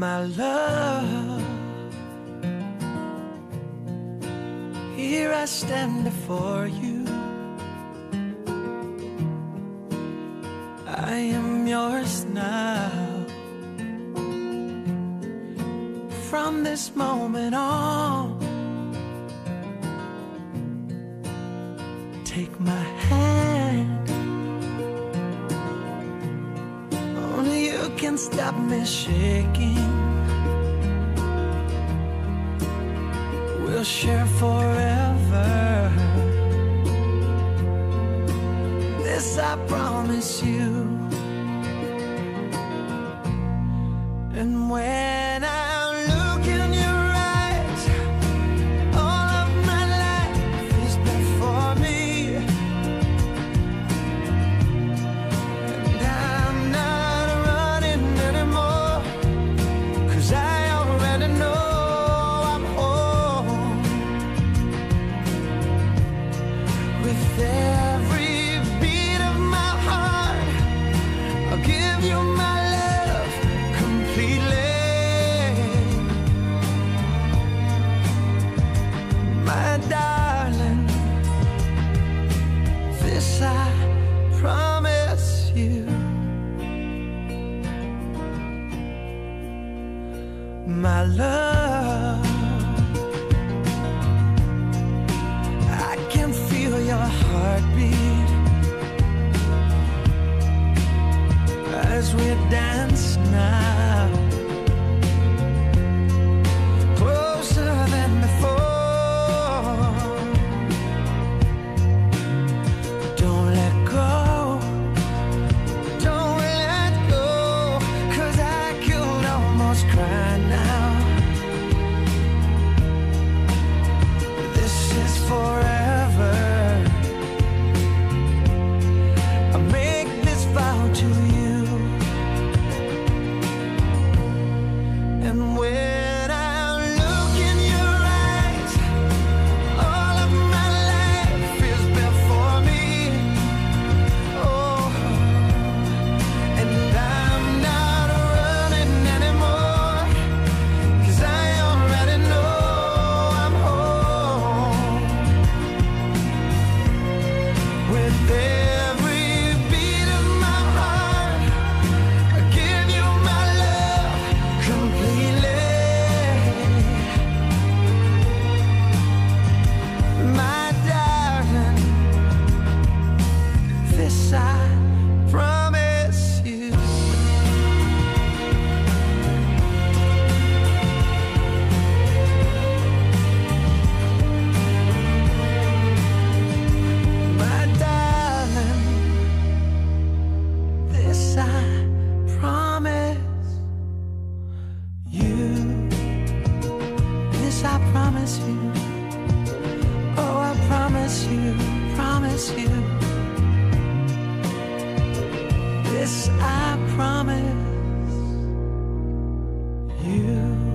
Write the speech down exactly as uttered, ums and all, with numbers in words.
my love. Here I stand before you. I am yours now. From this moment on, take my hand. Only you can stop me shaking. We'll share forever. This I promise you. And when I my love, I can feel your heartbeat as we dance now, closer than before. Don't let go, don't let go, 'cause I could almost cry now. This I promise you.